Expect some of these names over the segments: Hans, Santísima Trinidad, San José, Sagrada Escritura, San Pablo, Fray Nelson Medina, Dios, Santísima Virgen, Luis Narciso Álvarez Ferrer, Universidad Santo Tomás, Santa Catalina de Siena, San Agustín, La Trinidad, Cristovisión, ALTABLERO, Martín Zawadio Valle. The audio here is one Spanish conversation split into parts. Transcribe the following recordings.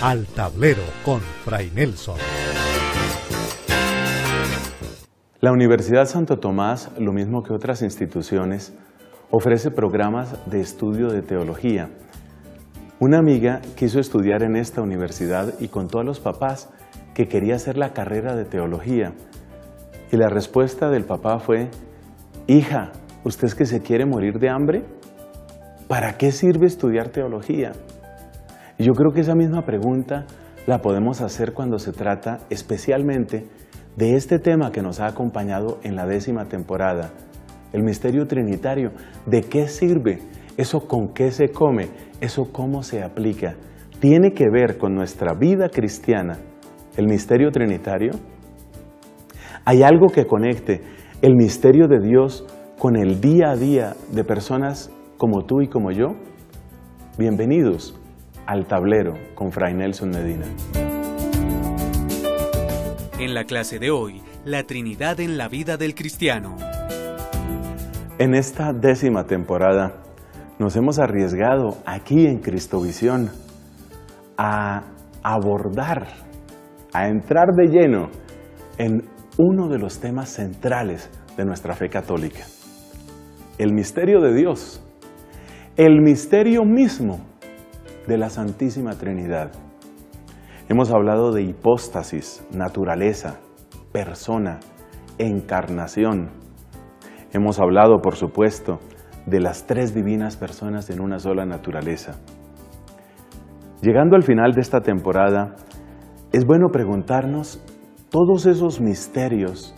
Al tablero con Fray Nelson. La Universidad Santo Tomás, lo mismo que otras instituciones, ofrece programas de estudio de teología. Una amiga quiso estudiar en esta universidad y contó a los papás que quería hacer la carrera de teología. Y la respuesta del papá fue: hija, ¿usted es que se quiere morir de hambre? ¿Para qué sirve estudiar teología? Y yo creo que esa misma pregunta la podemos hacer cuando se trata especialmente de este tema que nos ha acompañado en la 10ª temporada, el misterio trinitario. ¿De qué sirve? ¿Eso con qué se come? ¿Eso cómo se aplica? ¿Tiene que ver con nuestra vida cristiana el misterio trinitario? ¿Hay algo que conecte el misterio de Dios con el día a día de personas como tú y como yo? Bienvenidos al tablero con Fray Nelson Medina. En la clase de hoy, la Trinidad en la vida del cristiano. En esta 10ª temporada nos hemos arriesgado aquí en Cristovisión a abordar, a entrar de lleno en uno de los temas centrales de nuestra fe católica, el misterio de Dios, el misterio mismo de la Santísima Trinidad. Hemos hablado de hipóstasis, naturaleza, persona, encarnación. Hemos hablado, por supuesto, de las tres divinas personas en una sola naturaleza. Llegando al final de esta temporada, es bueno preguntarnos todos esos misterios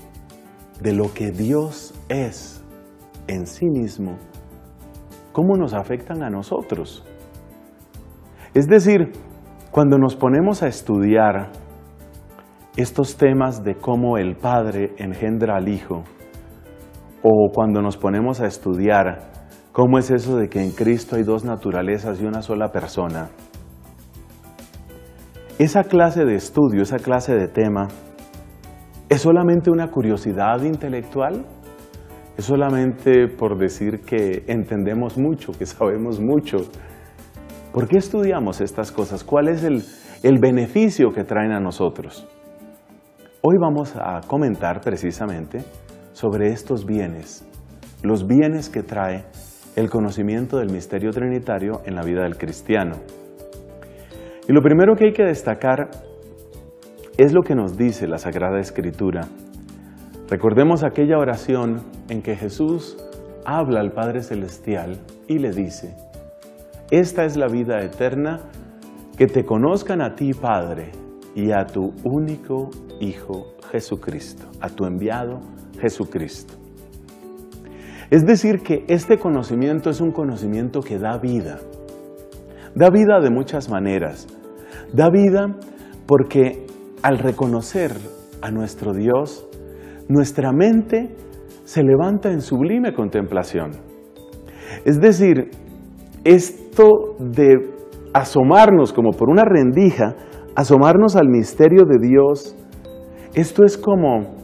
de lo que Dios es en sí mismo, ¿cómo nos afectan a nosotros? Es decir, cuando nos ponemos a estudiar estos temas de cómo el Padre engendra al Hijo, o cuando nos ponemos a estudiar cómo es eso de que en Cristo hay dos naturalezas y una sola persona, esa clase de estudio, esa clase de tema, ¿es solamente una curiosidad intelectual? ¿Es solamente por decir que entendemos mucho, que sabemos mucho? ¿Por qué estudiamos estas cosas? ¿Cuál es el beneficio que traen a nosotros? Hoy vamos a comentar precisamente sobre estos bienes, los bienes que trae el conocimiento del misterio trinitario en la vida del cristiano. Y lo primero que hay que destacar es lo que nos dice la Sagrada Escritura. Recordemos aquella oración en que Jesús habla al Padre Celestial y le dice: esta es la vida eterna, que te conozcan a ti, Padre, y a tu único Hijo Jesucristo, a tu enviado Jesucristo. Es decir, que este conocimiento es un conocimiento que da vida. Da vida de muchas maneras. Da vida porque al reconocer a nuestro Dios, nuestra mente se levanta en sublime contemplación. Es decir, esto de asomarnos como por una rendija, asomarnos al misterio de Dios, esto es como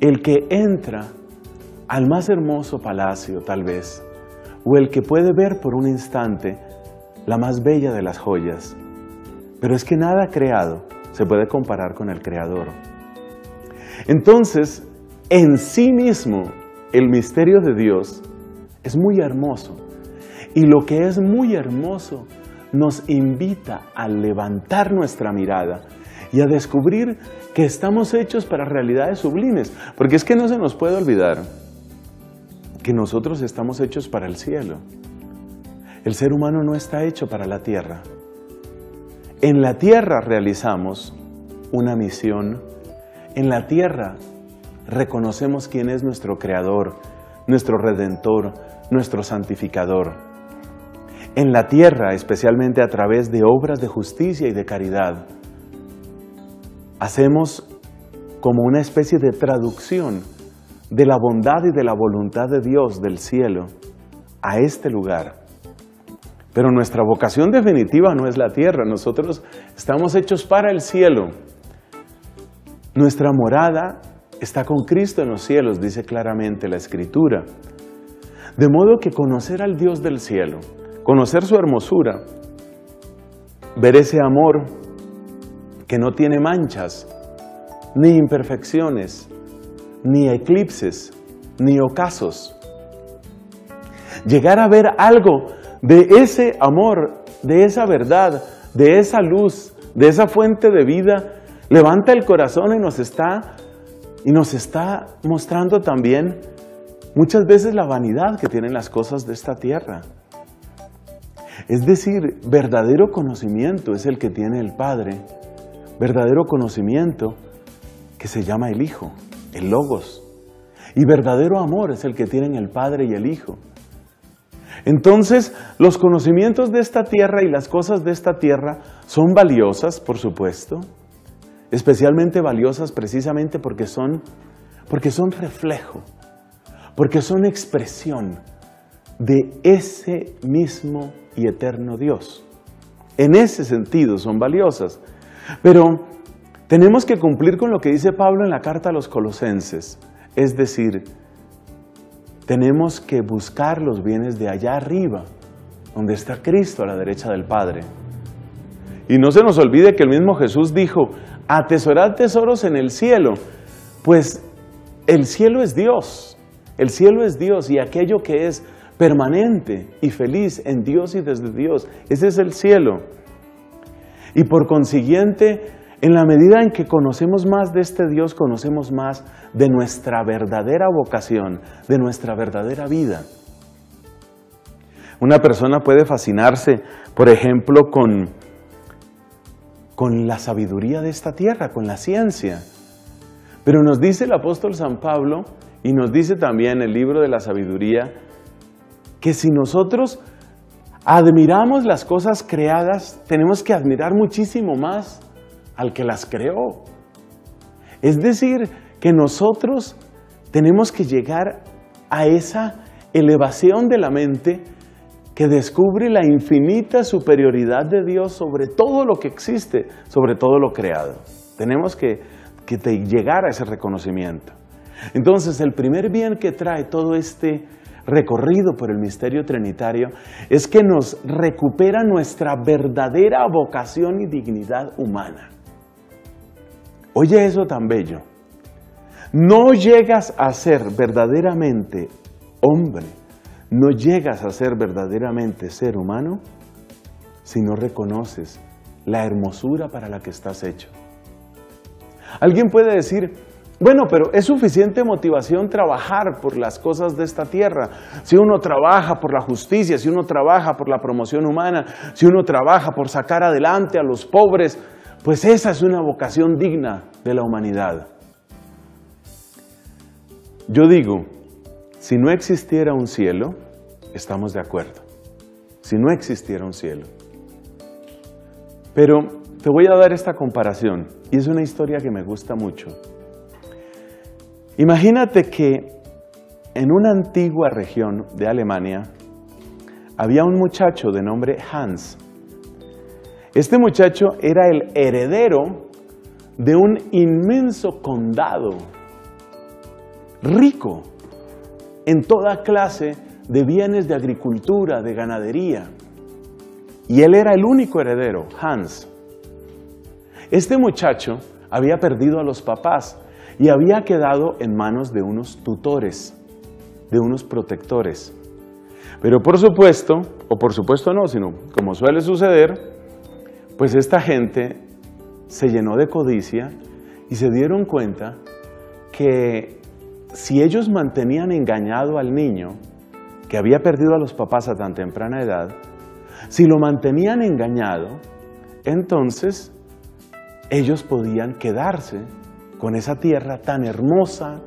el que entra al más hermoso palacio, tal vez, o el que puede ver por un instante la más bella de las joyas. Pero es que nada creado se puede comparar con el Creador. Entonces, en sí mismo, el misterio de Dios es muy hermoso. Y lo que es muy hermoso nos invita a levantar nuestra mirada y a descubrir que estamos hechos para realidades sublimes. Porque es que no se nos puede olvidar que nosotros estamos hechos para el cielo. El ser humano no está hecho para la tierra. En la tierra realizamos una misión, en la tierra reconocemos quién es nuestro Creador, nuestro Redentor, nuestro Santificador. En la tierra, especialmente a través de obras de justicia y de caridad, hacemos como una especie de traducción de la bondad y de la voluntad de Dios del cielo a este lugar. Pero nuestra vocación definitiva no es la tierra. Nosotros estamos hechos para el cielo. Nuestra morada está con Cristo en los cielos, dice claramente la Escritura. De modo que conocer al Dios del cielo, conocer su hermosura, ver ese amor, que no tiene manchas, ni imperfecciones, ni eclipses, ni ocasos. Llegar a ver algo de ese amor, de esa verdad, de esa luz, de esa fuente de vida, levanta el corazón y nos está mostrando también muchas veces la vanidad que tienen las cosas de esta tierra. Es decir, verdadero conocimiento es el que tiene el Padre, verdadero conocimiento que se llama el Hijo, el Logos, y verdadero amor es el que tienen el Padre y el Hijo. Entonces, los conocimientos de esta tierra y las cosas de esta tierra son valiosas, por supuesto, especialmente valiosas precisamente porque son reflejo, porque son expresión de ese mismo y eterno Dios. En ese sentido son valiosas, pero tenemos que cumplir con lo que dice Pablo en la carta a los Colosenses, es decir, tenemos que buscar los bienes de allá arriba, donde está Cristo a la derecha del Padre. Y no se nos olvide que el mismo Jesús dijo, atesorad tesoros en el cielo, pues el cielo es Dios y aquello que es permanente y feliz en Dios y desde Dios, ese es el cielo. Y por consiguiente, en la medida en que conocemos más de este Dios, conocemos más de nuestra verdadera vocación, de nuestra verdadera vida. Una persona puede fascinarse, por ejemplo, con la sabiduría de esta tierra, con la ciencia. Pero nos dice el apóstol San Pablo, y nos dice también el libro de la sabiduría, que si nosotros admiramos las cosas creadas, tenemos que admirar muchísimo más al que las creó. Es decir, que nosotros tenemos que llegar a esa elevación de la mente que descubre la infinita superioridad de Dios sobre todo lo que existe, sobre todo lo creado. Tenemos que llegar a ese reconocimiento. Entonces, el primer bien que trae todo este recorrido por el misterio trinitario es que nos recupera nuestra verdadera vocación y dignidad humana. Oye eso tan bello. No llegas a ser verdaderamente hombre, no llegas a ser verdaderamente ser humano si no reconoces la hermosura para la que estás hecho. Alguien puede decir, bueno, pero es suficiente motivación trabajar por las cosas de esta tierra. Si uno trabaja por la justicia, si uno trabaja por la promoción humana, si uno trabaja por sacar adelante a los pobres, pues esa es una vocación digna de la humanidad. Yo digo, si no existiera un cielo, estamos de acuerdo. Si no existiera un cielo. Pero te voy a dar esta comparación, y es una historia que me gusta mucho. Imagínate que en una antigua región de Alemania había un muchacho de nombre Hans. Este muchacho era el heredero de un inmenso condado, rico en toda clase de bienes de agricultura, de ganadería. Y él era el único heredero, Hans. Este muchacho había perdido a los papás y había quedado en manos de unos tutores, de unos protectores. Pero por supuesto, o por supuesto no, sino como suele suceder, pues esta gente se llenó de codicia y se dieron cuenta que si ellos mantenían engañado al niño, que había perdido a los papás a tan temprana edad, si lo mantenían engañado, entonces ellos podían quedarse con esa tierra tan hermosa,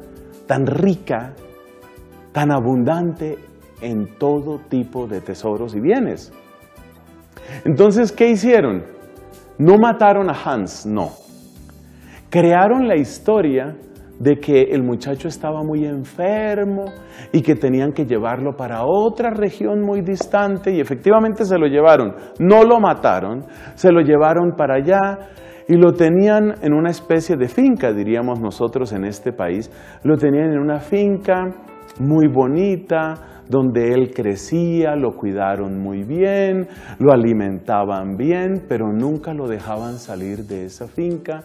tan rica, tan abundante en todo tipo de tesoros y bienes. Entonces, ¿qué hicieron? No mataron a Hans, no. Crearon la historia de que el muchacho estaba muy enfermo y que tenían que llevarlo para otra región muy distante y efectivamente se lo llevaron. No lo mataron, se lo llevaron para allá. Y lo tenían en una especie de finca, diríamos nosotros en este país. Lo tenían en una finca muy bonita, donde él crecía, lo cuidaron muy bien, lo alimentaban bien, pero nunca lo dejaban salir de esa finca.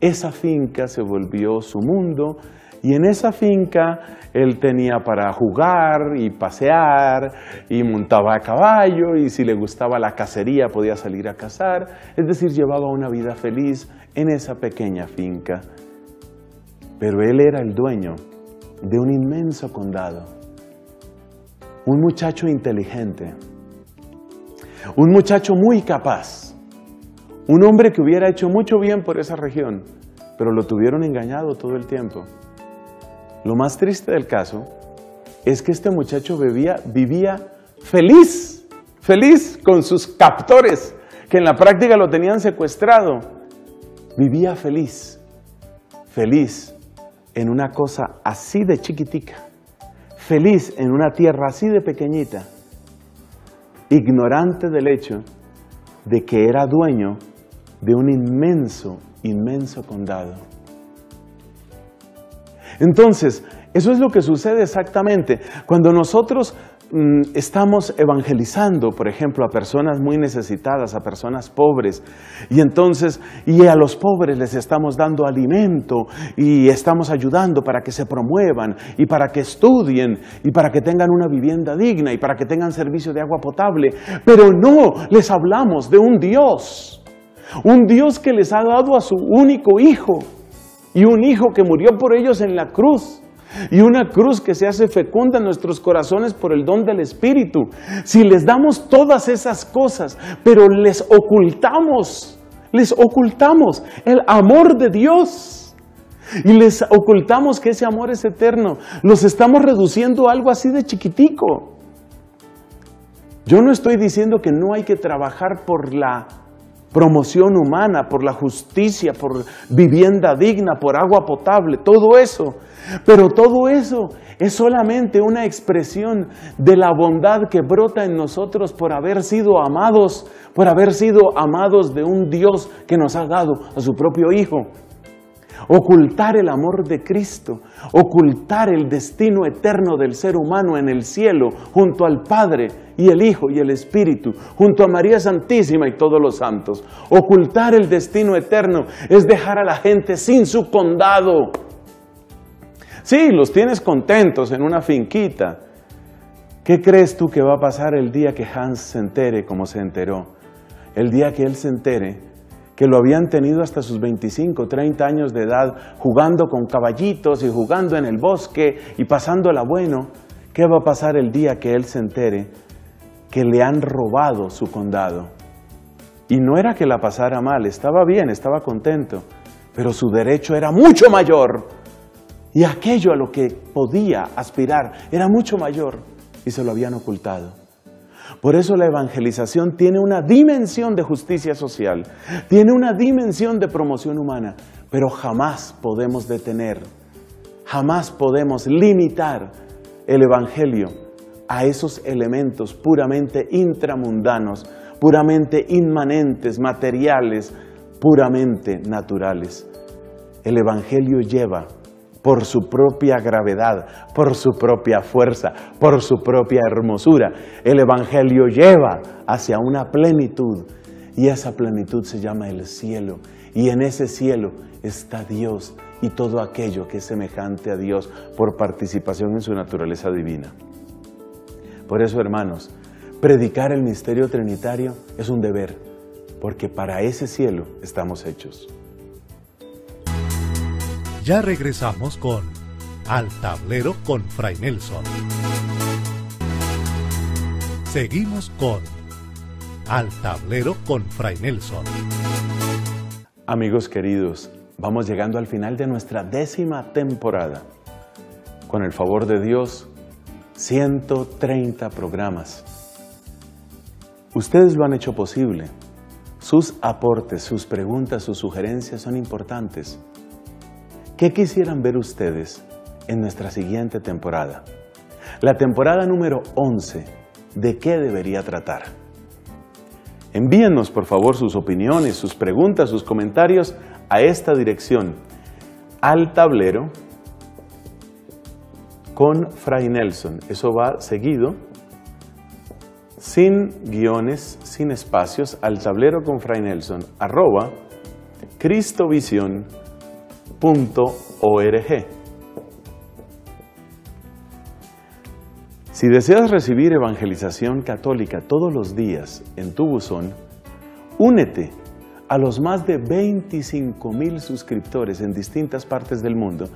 Esa finca se volvió su mundo y en esa finca él tenía para jugar y pasear y montaba a caballo y si le gustaba la cacería podía salir a cazar. Es decir, llevaba una vida feliz en esa pequeña finca. Pero él era el dueño de un inmenso condado, un muchacho inteligente, un muchacho muy capaz, un hombre que hubiera hecho mucho bien por esa región, pero lo tuvieron engañado todo el tiempo. Lo más triste del caso es que este muchacho vivía feliz con sus captores, que en la práctica lo tenían secuestrado. Vivía feliz en una cosa así de chiquitica, feliz en una tierra así de pequeñita, ignorante del hecho de que era dueño de un inmenso condado. Entonces, eso es lo que sucede exactamente. Cuando nosotros estamos evangelizando, por ejemplo, a personas muy necesitadas, a personas pobres, y entonces, y a los pobres les estamos dando alimento, y estamos ayudando para que se promuevan, y para que estudien, y para que tengan una vivienda digna, y para que tengan servicio de agua potable, pero no les hablamos de un Dios que les ha dado a su único hijo, y un hijo que murió por ellos en la cruz, y una cruz que se hace fecunda en nuestros corazones por el don del Espíritu. Si les damos todas esas cosas, pero les ocultamos el amor de Dios, y les ocultamos que ese amor es eterno, los estamos reduciendo a algo así de chiquitico. Yo no estoy diciendo que no hay que trabajar por la promoción humana, por la justicia, por vivienda digna, por agua potable, todo eso. Pero todo eso es solamente una expresión de la bondad que brota en nosotros por haber sido amados de un Dios que nos ha dado a su propio Hijo. Ocultar el amor de Cristo, ocultar el destino eterno del ser humano en el cielo, junto al Padre y el Hijo y el Espíritu, junto a María Santísima y todos los santos. Ocultar el destino eterno es dejar a la gente sin su condado. Sí, los tienes contentos en una finquita. ¿Qué crees tú que va a pasar el día que Hans se entere como se enteró? El día que él se entere que lo habían tenido hasta sus 25, 30 años de edad, jugando con caballitos y jugando en el bosque y pasándola bueno. ¿Qué va a pasar el día que él se entere que le han robado su condado? Y no era que la pasara mal, estaba bien, estaba contento, pero su derecho era mucho mayor. Y aquello a lo que podía aspirar era mucho mayor y se lo habían ocultado. Por eso la evangelización tiene una dimensión de justicia social, tiene una dimensión de promoción humana, pero jamás podemos detener, jamás podemos limitar el evangelio a esos elementos puramente intramundanos, puramente inmanentes, materiales, puramente naturales. El evangelio lleva, por su propia gravedad, por su propia fuerza, por su propia hermosura, el evangelio lleva hacia una plenitud, y esa plenitud se llama el cielo, y en ese cielo está Dios y todo aquello que es semejante a Dios por participación en su naturaleza divina. Por eso, hermanos, predicar el misterio trinitario es un deber, porque para ese cielo estamos hechos. Ya regresamos con Al Tablero con Fray Nelson. Seguimos con Al Tablero con Fray Nelson. Amigos queridos, vamos llegando al final de nuestra 10ª temporada. Con el favor de Dios, 130 programas. Ustedes lo han hecho posible. Sus aportes, sus preguntas, sus sugerencias son importantes. ¿Qué quisieran ver ustedes en nuestra siguiente temporada? La temporada número 11, ¿de qué debería tratar? Envíennos por favor sus opiniones, sus preguntas, sus comentarios a esta dirección: al tablero con Fray Nelson. Eso va seguido, sin guiones, sin espacios, al tablero con Fray Nelson, @cristovisión.org. Si deseas recibir evangelización católica todos los días en tu buzón, únete a los más de 25.000 suscriptores en distintas partes del mundo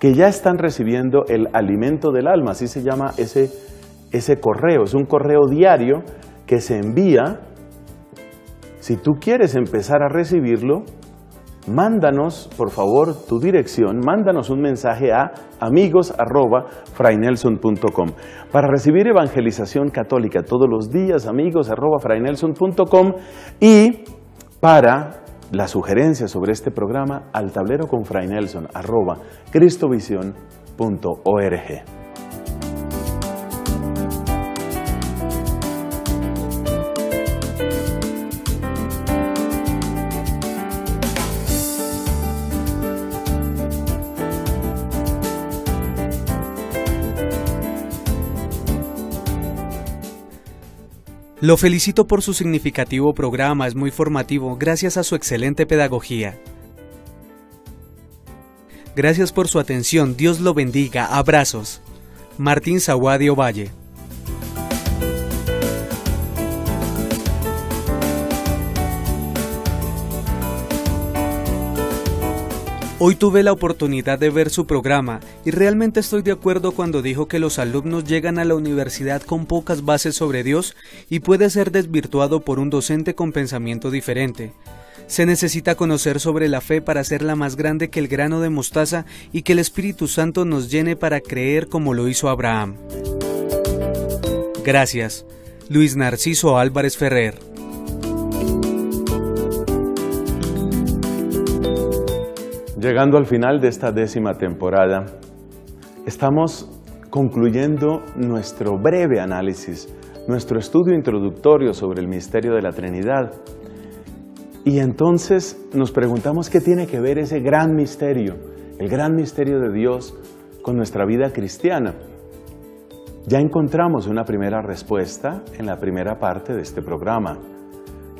que ya están recibiendo el alimento del alma, así se llama ese correo. Es un correo diario que se envía. Si tú quieres empezar a recibirlo, mándanos, por favor, tu dirección, mándanos un mensaje a amigos@fraynelson.com. Para recibir evangelización católica todos los días, amigos@fraynelson.com, y para las sugerencias sobre este programa, al tablero con Fray Nelson, @cristovisión.org. Lo felicito por su significativo programa, es muy formativo, gracias a su excelente pedagogía. Gracias por su atención, Dios lo bendiga, abrazos. Martín Zawadio Valle. Hoy tuve la oportunidad de ver su programa y realmente estoy de acuerdo cuando dijo que los alumnos llegan a la universidad con pocas bases sobre Dios y puede ser desvirtuado por un docente con pensamiento diferente. Se necesita conocer sobre la fe para hacerla más grande que el grano de mostaza y que el Espíritu Santo nos llene para creer como lo hizo Abraham. Gracias. Luis Narciso Álvarez Ferrer. Llegando al final de esta 10ª temporada, estamos concluyendo nuestro breve análisis, nuestro estudio introductorio sobre el misterio de la Trinidad. Y entonces nos preguntamos qué tiene que ver ese gran misterio, el gran misterio de Dios, con nuestra vida cristiana. Ya encontramos una primera respuesta en la primera parte de este programa.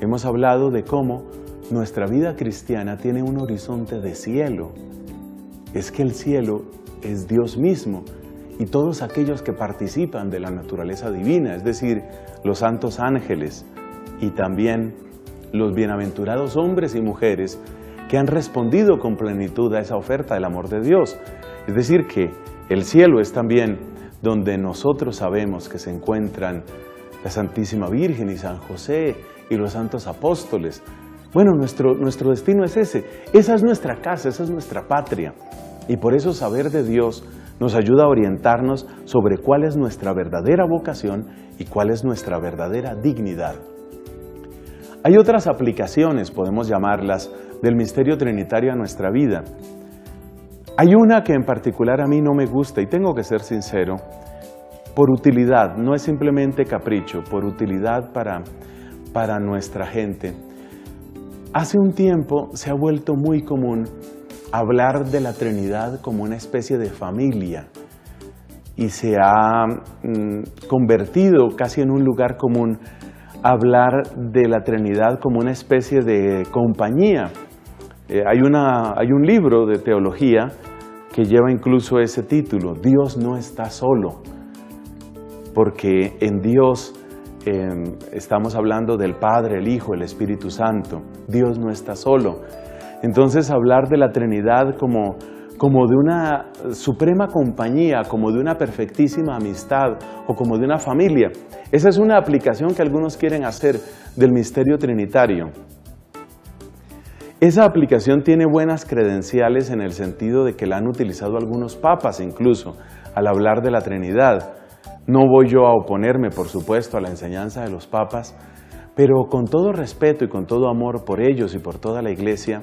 Hemos hablado de cómo nuestra vida cristiana tiene un horizonte de cielo. Es que el cielo es Dios mismo y todos aquellos que participan de la naturaleza divina, es decir, los santos ángeles y también los bienaventurados hombres y mujeres que han respondido con plenitud a esa oferta del amor de Dios. Es decir, que el cielo es también donde nosotros sabemos que se encuentran la Santísima Virgen y San José y los santos apóstoles. Bueno, nuestro destino es ese. Esa es nuestra casa, esa es nuestra patria. Y por eso saber de Dios nos ayuda a orientarnos sobre cuál es nuestra verdadera vocación y cuál es nuestra verdadera dignidad. Hay otras aplicaciones, podemos llamarlas, del misterio trinitario a nuestra vida. Hay una que en particular a mí no me gusta y tengo que ser sincero. Por utilidad, no es simplemente capricho, por utilidad para nuestra gente. Hace un tiempo se ha vuelto muy común hablar de la Trinidad como una especie de familia y se ha convertido casi en un lugar común hablar de la Trinidad como una especie de compañía. Hay un libro de teología que lleva incluso ese título, Dios no está solo, porque en Dios estamos hablando del Padre, el Hijo, el Espíritu Santo. Dios no está solo. Entonces hablar de la Trinidad como de una suprema compañía, como de una perfectísima amistad o como de una familia. Esa es una aplicación que algunos quieren hacer del misterio trinitario. Esa aplicación tiene buenas credenciales en el sentido de que la han utilizado algunos papas incluso al hablar de la Trinidad. No voy yo a oponerme, por supuesto, a la enseñanza de los papas, pero con todo respeto y con todo amor por ellos y por toda la Iglesia,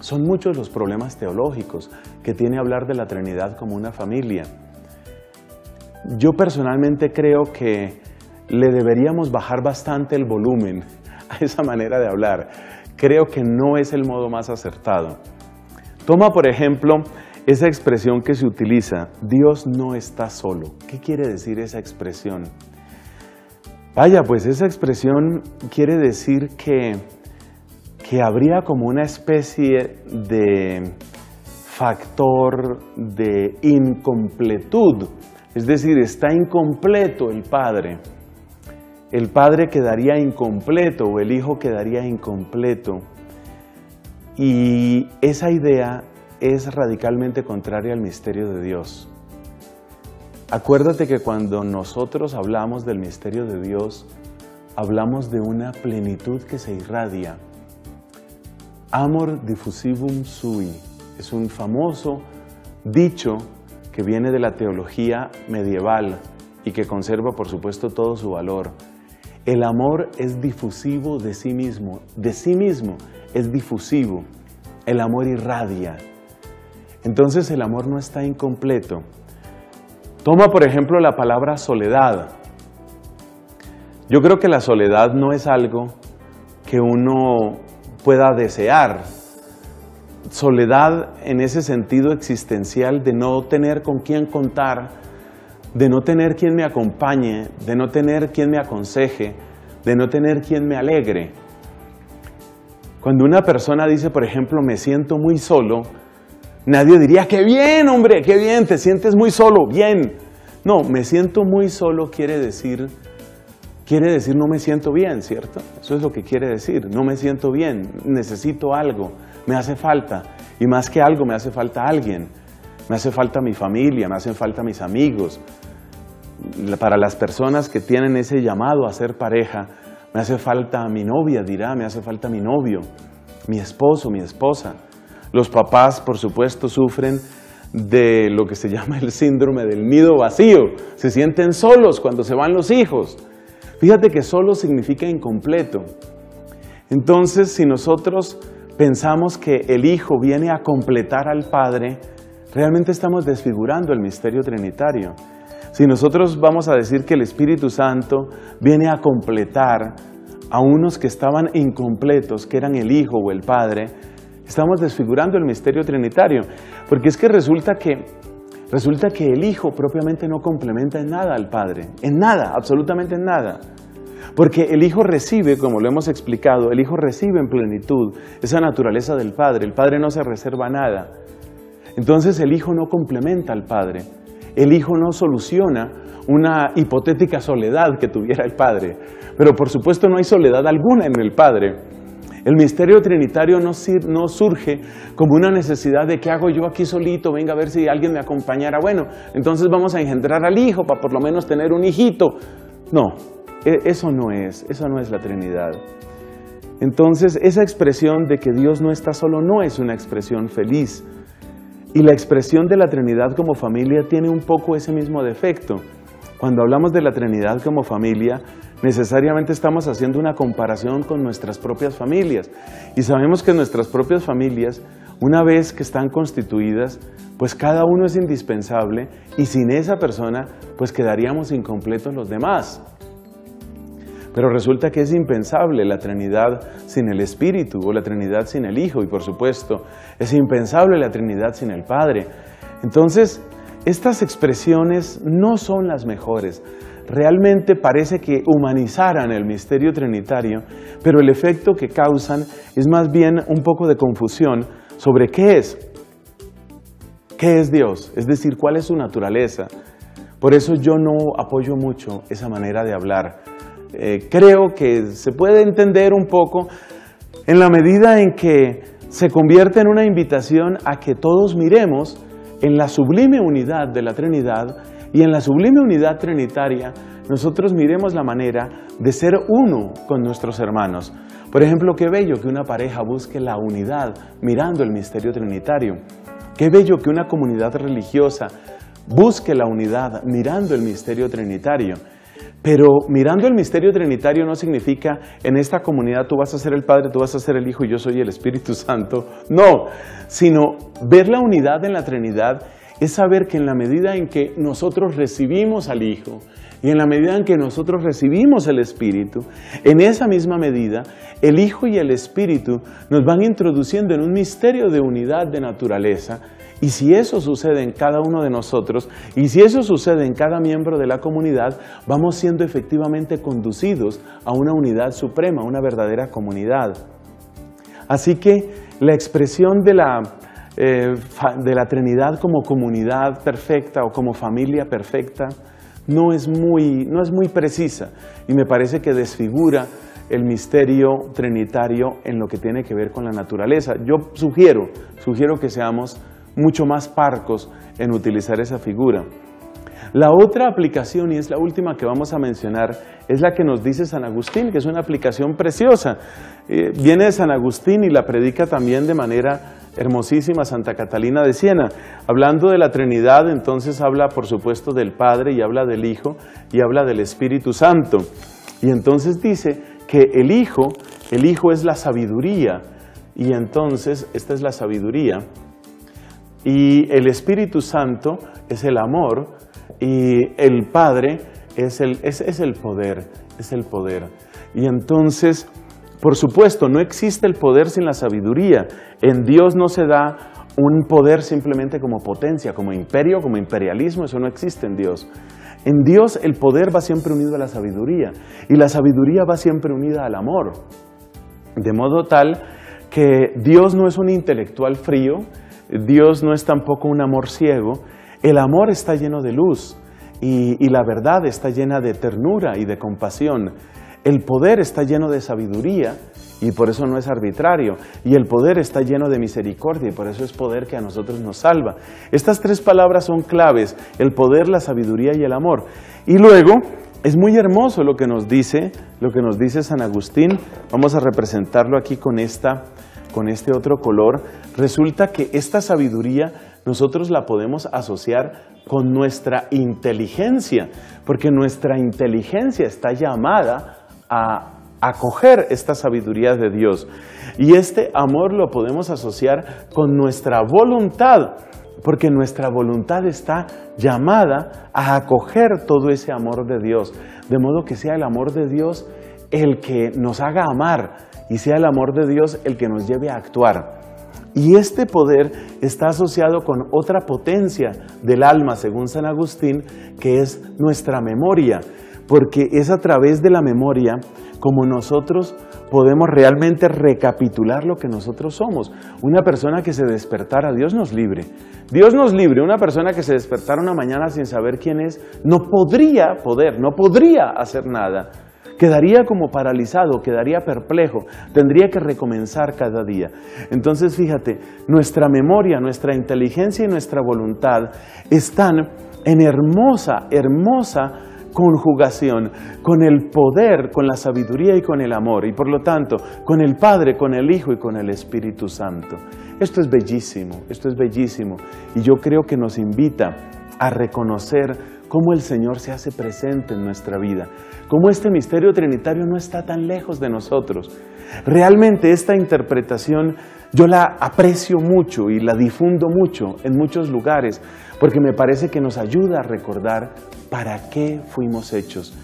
son muchos los problemas teológicos que tiene hablar de la Trinidad como una familia. Yo personalmente creo que le deberíamos bajar bastante el volumen a esa manera de hablar. Creo que no es el modo más acertado. Toma, por ejemplo, Esa expresión que se utiliza, Dios no está solo. ¿Qué quiere decir esa expresión? Vaya, pues esa expresión quiere decir que habría como una especie de factor de incompletud. Es decir, está incompleto el Padre. El Padre quedaría incompleto o el Hijo quedaría incompleto. Y esa idea es radicalmente contraria al misterio de Dios. Acuérdate que cuando nosotros hablamos del misterio de Dios, hablamos de una plenitud que se irradia. Amor diffusivum sui es un famoso dicho que viene de la teología medieval y que conserva, por supuesto, todo su valor. El amor es difusivo de sí mismo. De sí mismo es difusivo. El amor irradia. Entonces el amor no está incompleto. Toma, por ejemplo, la palabra soledad. Yo creo que la soledad no es algo que uno pueda desear. Soledad en ese sentido existencial de no tener con quién contar, de no tener quien me acompañe, de no tener quien me aconseje, de no tener quien me alegre. Cuando una persona dice, por ejemplo, me siento muy solo, nadie diría, ¡qué bien, hombre! ¡Qué bien! ¡Te sientes muy solo! ¡Bien! No, me siento muy solo quiere decir no me siento bien, ¿cierto? Eso es lo que quiere decir, no me siento bien, necesito algo, me hace falta. Y más que algo, me hace falta alguien. Me hace falta mi familia, me hacen falta mis amigos. Para las personas que tienen ese llamado a ser pareja, me hace falta mi novia, dirá, me hace falta mi novio, mi esposo, mi esposa. Los papás, por supuesto, sufren de lo que se llama el síndrome del nido vacío. Se sienten solos cuando se van los hijos. Fíjate que solo significa incompleto. Entonces, si nosotros pensamos que el Hijo viene a completar al Padre, realmente estamos desfigurando el misterio trinitario. Si nosotros vamos a decir que el Espíritu Santo viene a completar a unos que estaban incompletos, que eran el Hijo o el Padre, estamos desfigurando el misterio trinitario, porque es que resulta que el Hijo propiamente no complementa en nada al Padre, en nada, absolutamente en nada. Porque el Hijo recibe, como lo hemos explicado, el Hijo recibe en plenitud esa naturaleza del Padre, el Padre no se reserva nada. Entonces el Hijo no complementa al Padre, el Hijo no soluciona una hipotética soledad que tuviera el Padre, pero por supuesto no hay soledad alguna en el Padre. El misterio trinitario no surge como una necesidad de ¿qué hago yo aquí solito? Venga a ver si alguien me acompañara. Bueno, entonces vamos a engendrar al Hijo para por lo menos tener un hijito. No, eso no es la Trinidad. Entonces, esa expresión de que Dios no está solo no es una expresión feliz. Y la expresión de la Trinidad como familia tiene un poco ese mismo defecto. Cuando hablamos de la Trinidad como familia, necesariamente estamos haciendo una comparación con nuestras propias familias. Y sabemos que nuestras propias familias, una vez que están constituidas, pues cada uno es indispensable y sin esa persona, pues quedaríamos incompletos los demás. Pero resulta que es impensable la Trinidad sin el Espíritu o la Trinidad sin el Hijo y, por supuesto, es impensable la Trinidad sin el Padre. Entonces, estas expresiones no son las mejores. Realmente parece que humanizaran el misterio trinitario, pero el efecto que causan es más bien un poco de confusión sobre qué es Dios, es decir, cuál es su naturaleza. Por eso yo no apoyo mucho esa manera de hablar. Creo que se puede entender un poco en la medida en que se convierte en una invitación a que todos miremos en la sublime unidad de la Trinidad y en la sublime unidad trinitaria, nosotros miremos la manera de ser uno con nuestros hermanos. Por ejemplo, qué bello que una pareja busque la unidad mirando el misterio trinitario. Qué bello que una comunidad religiosa busque la unidad mirando el misterio trinitario. Pero mirando el misterio trinitario no significa en esta comunidad tú vas a ser el Padre, tú vas a ser el Hijo y yo soy el Espíritu Santo. No, sino ver la unidad en la Trinidad es saber que en la medida en que nosotros recibimos al Hijo y en la medida en que nosotros recibimos el Espíritu, en esa misma medida el Hijo y el Espíritu nos van introduciendo en un misterio de unidad de naturaleza. Y si eso sucede en cada uno de nosotros, y si eso sucede en cada miembro de la comunidad, vamos siendo efectivamente conducidos a una unidad suprema, una verdadera comunidad. Así que la expresión de la Trinidad como comunidad perfecta o como familia perfecta no es muy precisa, y me parece que desfigura el misterio trinitario en lo que tiene que ver con la naturaleza. Yo sugiero que seamos mucho más parcos en utilizar esa figura. La otra aplicación, y es la última que vamos a mencionar, es la que nos dice San Agustín, que es una aplicación preciosa. Viene de San Agustín y la predica también de manera hermosísima Santa Catalina de Siena. Hablando de la Trinidad, entonces habla, por supuesto, del Padre, y habla del Hijo, y habla del Espíritu Santo. Y entonces dice que el Hijo es la sabiduría, y entonces esta es la sabiduría, y el Espíritu Santo es el amor, y el Padre es el poder. Y entonces, por supuesto, no existe el poder sin la sabiduría. En Dios no se da un poder simplemente como potencia, como imperio, como imperialismo. Eso no existe en Dios. En Dios el poder va siempre unido a la sabiduría, y la sabiduría va siempre unida al amor. De modo tal que Dios no es un intelectual frío, Dios no es tampoco un amor ciego. El amor está lleno de luz, y la verdad está llena de ternura y de compasión. El poder está lleno de sabiduría, y por eso no es arbitrario. Y el poder está lleno de misericordia, y por eso es poder que a nosotros nos salva. Estas tres palabras son claves: el poder, la sabiduría y el amor. Y luego es muy hermoso lo que nos dice San Agustín. Vamos a representarlo aquí con este otro color. Resulta que esta sabiduría nosotros la podemos asociar con nuestra inteligencia, porque nuestra inteligencia está llamada a acoger esta sabiduría de Dios. Y este amor lo podemos asociar con nuestra voluntad, porque nuestra voluntad está llamada a acoger todo ese amor de Dios, de modo que sea el amor de Dios el que nos haga amar, y sea el amor de Dios el que nos lleve a actuar. Y este poder está asociado con otra potencia del alma, según San Agustín, que es nuestra memoria, porque es a través de la memoria como nosotros podemos realmente recapitular lo que nosotros somos. Una persona que se despertara, Dios nos libre, una persona que se despertara una mañana sin saber quién es, no podría hacer nada. Quedaría como paralizado, quedaría perplejo, tendría que recomenzar cada día. Entonces, fíjate, nuestra memoria, nuestra inteligencia y nuestra voluntad están en hermosa conjugación con el poder, con la sabiduría y con el amor, y por lo tanto, con el Padre, con el Hijo y con el Espíritu Santo. Esto es bellísimo, y yo creo que nos invita a reconocer cómo el Señor se hace presente en nuestra vida, cómo este misterio trinitario no está tan lejos de nosotros. Realmente esta interpretación yo la aprecio mucho y la difundo mucho en muchos lugares, porque me parece que nos ayuda a recordar para qué fuimos hechos.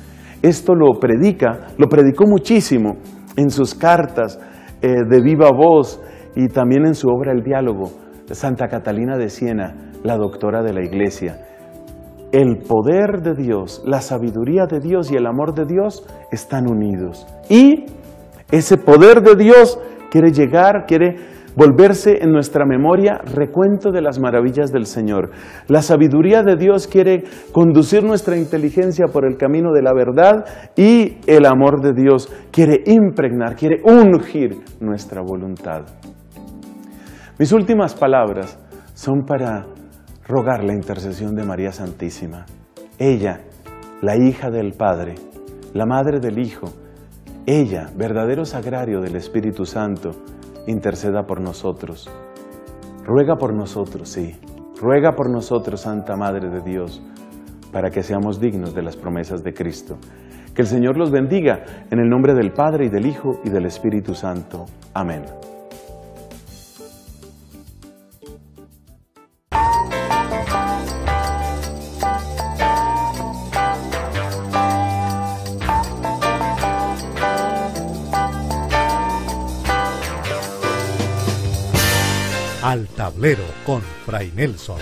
Esto lo predicó muchísimo en sus cartas de viva voz, y también en su obra El Diálogo, Santa Catalina de Siena, la doctora de la Iglesia. El poder de Dios, la sabiduría de Dios y el amor de Dios están unidos. Y ese poder de Dios quiere volverse en nuestra memoria recuento de las maravillas del Señor. La sabiduría de Dios quiere conducir nuestra inteligencia por el camino de la verdad, y el amor de Dios quiere impregnar, quiere ungir nuestra voluntad. Mis últimas palabras son para rogar la intercesión de María Santísima. Ella, la hija del Padre, la madre del Hijo, ella, verdadero sagrario del Espíritu Santo, interceda por nosotros. Ruega por nosotros, sí, ruega por nosotros, Santa Madre de Dios, para que seamos dignos de las promesas de Cristo. Que el Señor los bendiga, en el nombre del Padre, y del Hijo, y del Espíritu Santo. Amén. Al tablero con Fray Nelson.